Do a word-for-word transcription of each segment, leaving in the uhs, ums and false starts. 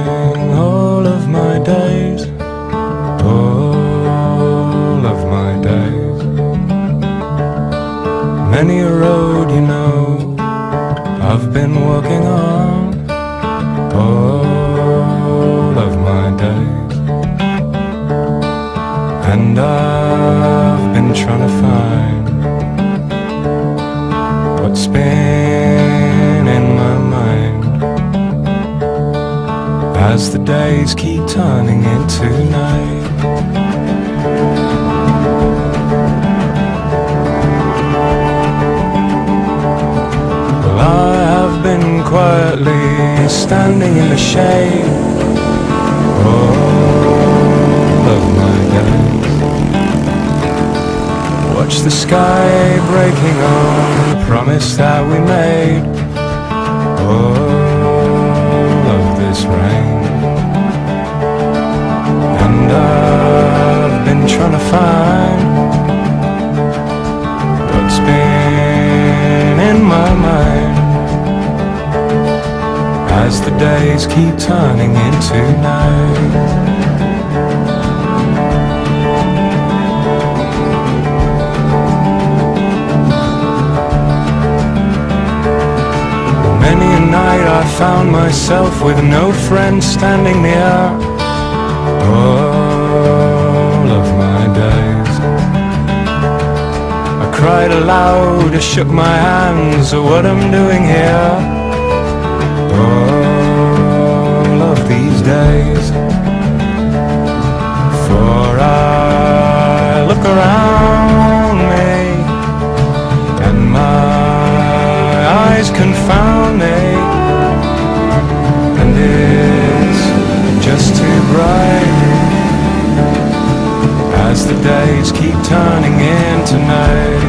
sang all of my days, all of my days. Many a road, you know, I've been walking on, all of my days. And I've been trying to find what's been in my mind. As the days keep turning into night, well, I have been quietly standing in the shade, all of my days. Watch the sky breaking on the promise that we made, all of this rain. And I've been trying to find what's been in my mind as the days keep turning into night. Many a night I found myself with no friend standing near. All of my days, I cried aloud, I shook my hands at what I'm doing here. All of these days, for I look around me and my eyes confound me, and it's just too bright as the days keep turning into night.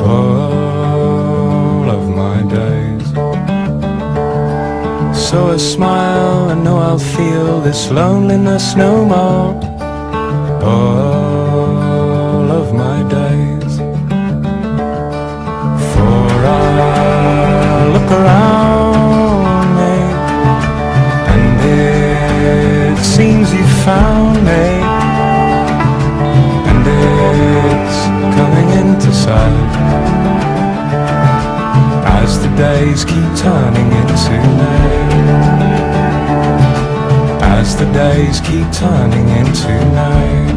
All of my days, so I smile and know I'll feel this loneliness no more. All of my days, for I look around me and it seems you found me, as the days keep turning into night, as the days keep turning into night.